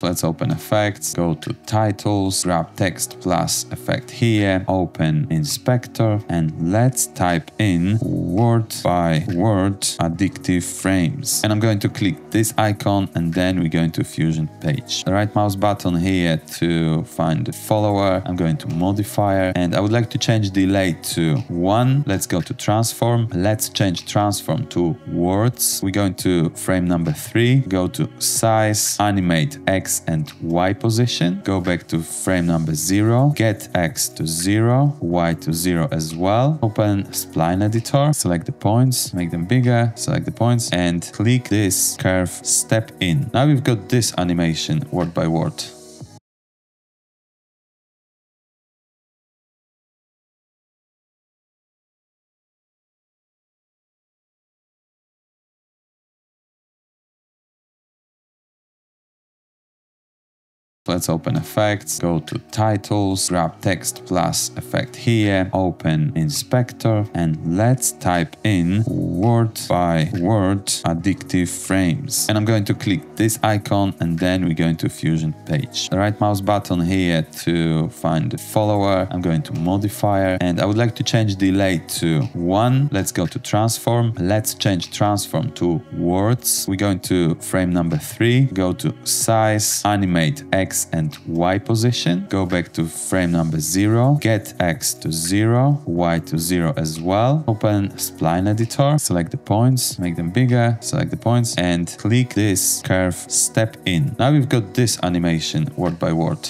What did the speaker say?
Let's open effects, go to titles, grab text plus effect here, open inspector, and let's type in word by word addictive frames. And I'm going to click this icon and then we're going to Fusion page. The right mouse button here to find the follower. I'm going to modifier and I would like to change delay to 1. Let's go to transform. Let's change transform to words. We're going to frame number 3, go to size, animate X and Y position, go back to frame number 0, get X to 0, Y to 0 as well, open spline editor, select the points, make them bigger, select the points and click this curve step in. Now we've got this animation word by word. Let's open effects, go to titles, grab text plus effect here, open inspector, and let's type in word by word addictive frames. And I'm going to click this icon and then we're going to Fusion page. The right mouse button here to find the follower. I'm going to modifier and I would like to change delay to 1. Let's go to transform. Let's change transform to words. We're going to frame number 3, go to size, animate X and Y position, go back to frame number 0, get X to 0, Y to 0 as well, open spline editor, select the points, make them bigger, select the points and click this curve step in. Now we've got this animation word by word.